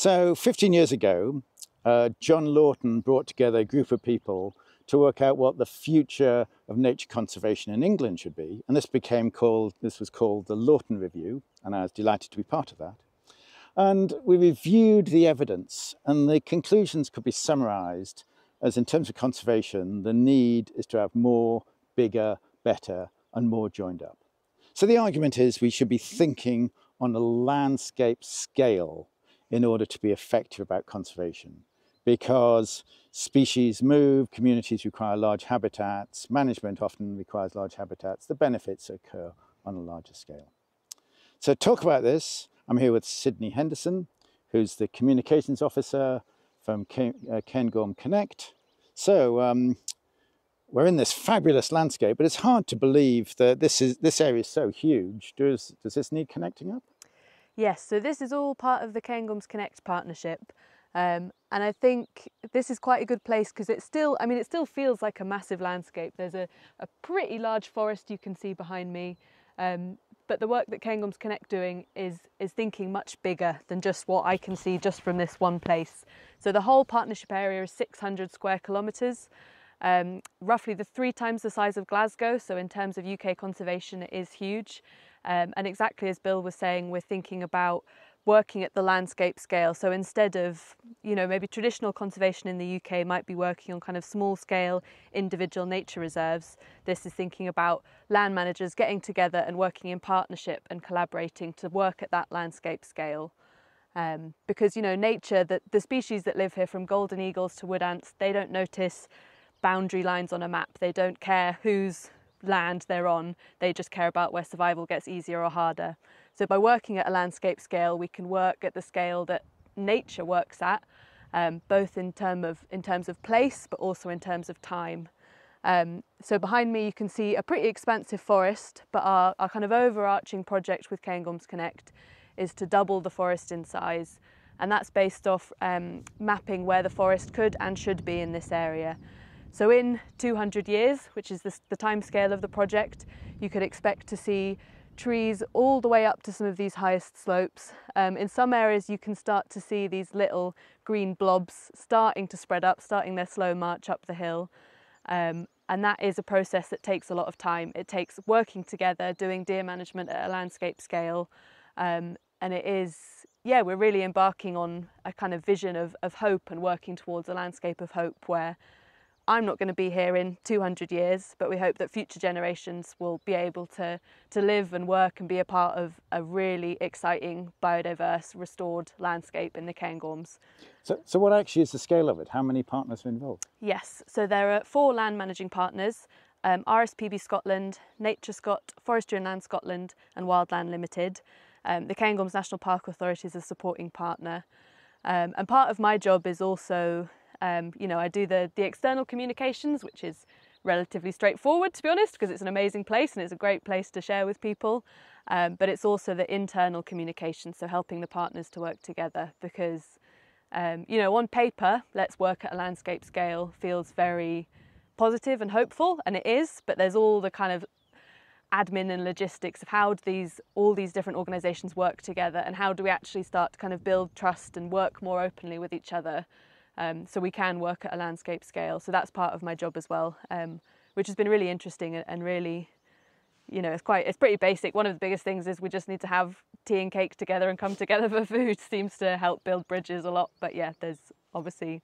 So 15 years ago, John Lawton brought together a group of people to work out what the future of nature conservation in England should be. And this was called the Lawton Review, and I was delighted to be part of that. And we reviewed the evidence, and the conclusions could be summarised as, in terms of conservation, the need is to have more, bigger, better, and more joined up. So the argument is we should be thinking on a landscape scale in order to be effective about conservation, because species move, communities require large habitats, management often requires large habitats, the benefits occur on a larger scale. So to talk about this, I'm here with Sydney Henderson, who's the Communications Officer from Cairngorms Connect. So we're in this fabulous landscape, but it's hard to believe that this area is so huge. Does this need connecting up? Yes, so this is all part of the Cairngorms Connect partnership. And I think this is quite a good place because it's still, I mean, it still feels like a massive landscape. There's a pretty large forest you can see behind me. But the work that Cairngorms Connect doing is thinking much bigger than just what I can see just from this one place. So the whole partnership area is 600 square kilometres, roughly three times the size of Glasgow. So in terms of UK conservation, it is huge. And exactly as Bill was saying, we're thinking about working at the landscape scale. So instead of, you know, maybe traditional conservation in the UK might be working on kind of small scale individual nature reserves, this is thinking about land managers getting together and working in partnership and collaborating to work at that landscape scale. Because, you know, nature, the species that live here, from golden eagles to wood ants, they don't notice boundary lines on a map. They don't care who's land they're on, they just care about where survival gets easier or harder. So by working at a landscape scale, we can work at the scale that nature works at, both in terms of place, but also in terms of time. So behind me you can see a pretty expansive forest, but our kind of overarching project with Cairngorms Connect is to double the forest in size, and that's based off mapping where the forest could and should be in this area. So in 200 years, which is the time scale of the project, you could expect to see trees all the way up to some of these highest slopes. In some areas you can start to see these little green blobs starting to spread up, starting their slow march up the hill. And that is a process that takes a lot of time. It takes working together, doing deer management at a landscape scale. And it is, yeah, we're really embarking on a kind of vision of hope and working towards a landscape of hope where I'm not going to be here in 200 years, but we hope that future generations will be able to live and work and be a part of a really exciting, biodiverse, restored landscape in the Cairngorms. So what actually is the scale of it? How many partners are involved? Yes, so there are 4 land managing partners, RSPB Scotland, NatureScot, Forestry and Land Scotland and Wildland Limited. The Cairngorms National Park Authority is a supporting partner. And part of my job is also you know, I do the external communications, which is relatively straightforward, to be honest, because it's an amazing place and it's a great place to share with people. But it's also the internal communications, so helping the partners to work together, because, you know, on paper, let's work at a landscape scale feels very positive and hopeful, and it is, but there's all the kind of admin and logistics of how do all these different organisations work together and how do we actually start to kind of build trust and work more openly with each other. So we can work at a landscape scale. So that's part of my job as well, which has been really interesting and really, you know, it's pretty basic. One of the biggest things is we just need to have tea and cake together and come together for food. Seems to help build bridges a lot. But yeah, there's obviously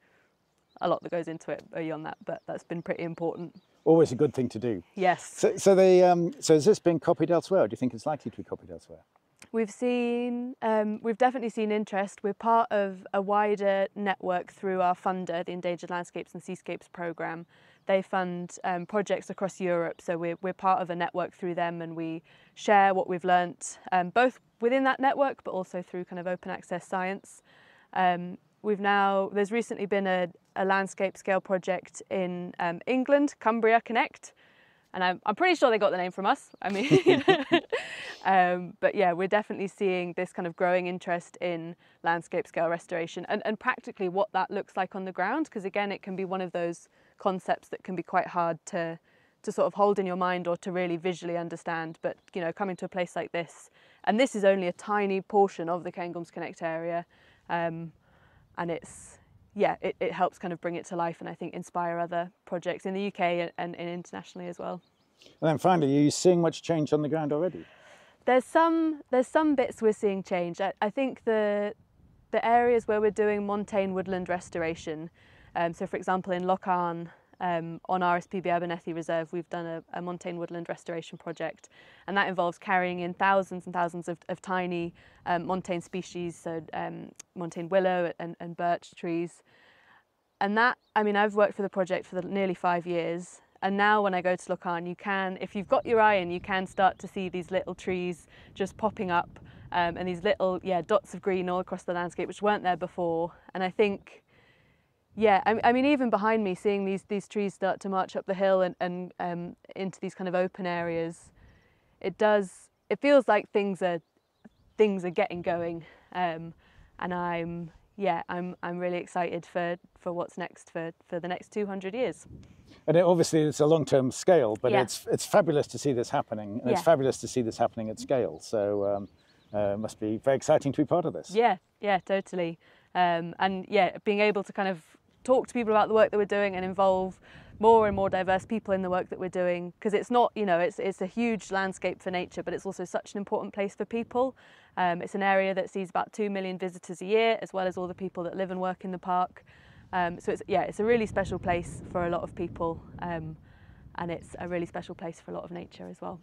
a lot that goes into it beyond that, but that's been pretty important. Always a good thing to do. Yes. So has this been copied elsewhere? Or do you think it's likely to be copied elsewhere? We've definitely seen interest. We're part of a wider network through our funder, the Endangered Landscapes and Seascapes Programme. They fund projects across Europe, so we're part of a network through them, and we share what we've learnt, both within that network, but also through kind of open access science. There's recently been a landscape scale project in England, Cumbria Connect. And I'm pretty sure they got the name from us. I mean, but yeah, we're definitely seeing this kind of growing interest in landscape scale restoration and practically what that looks like on the ground. Because again, it can be one of those concepts that can be quite hard to sort of hold in your mind or to really visually understand. But, you know, coming to a place like this, and this is only a tiny portion of the Cairngorms Connect area. and it's, yeah, it helps kind of bring it to life and I think inspire other projects in the UK and internationally as well. And then finally, are you seeing much change on the ground already? There's some bits we're seeing change. I think the areas where we're doing montane woodland restoration, so for example in Lochan, on RSPB Abernethy Reserve, we've done a montane woodland restoration project, and that involves carrying in thousands and thousands of tiny montane species, so montane willow and birch trees. And that, I mean, I've worked for the project for nearly 5 years, and now when I go to Lochan, you can, if you've got your eye in, you can start to see these little trees just popping up, and these little dots of green all across the landscape which weren't there before. And I think, yeah, I mean, even behind me, seeing these trees start to march up the hill and into these kind of open areas, it feels like things are getting going, and I'm really excited for what's next for the next 200 years. And obviously it's a long-term scale, but yeah, it's fabulous to see this happening, and yeah, it's fabulous to see this happening at scale. So it must be very exciting to be part of this. Yeah, yeah, totally, and yeah, being able to kind of talk to people about the work that we're doing and involve more and more diverse people in the work that we're doing, because it's not, you know, it's a huge landscape for nature, but it's also such an important place for people. It's an area that sees about 2 million visitors a year, as well as all the people that live and work in the park. So it's, yeah, it's a really special place for a lot of people, and it's a really special place for a lot of nature as well.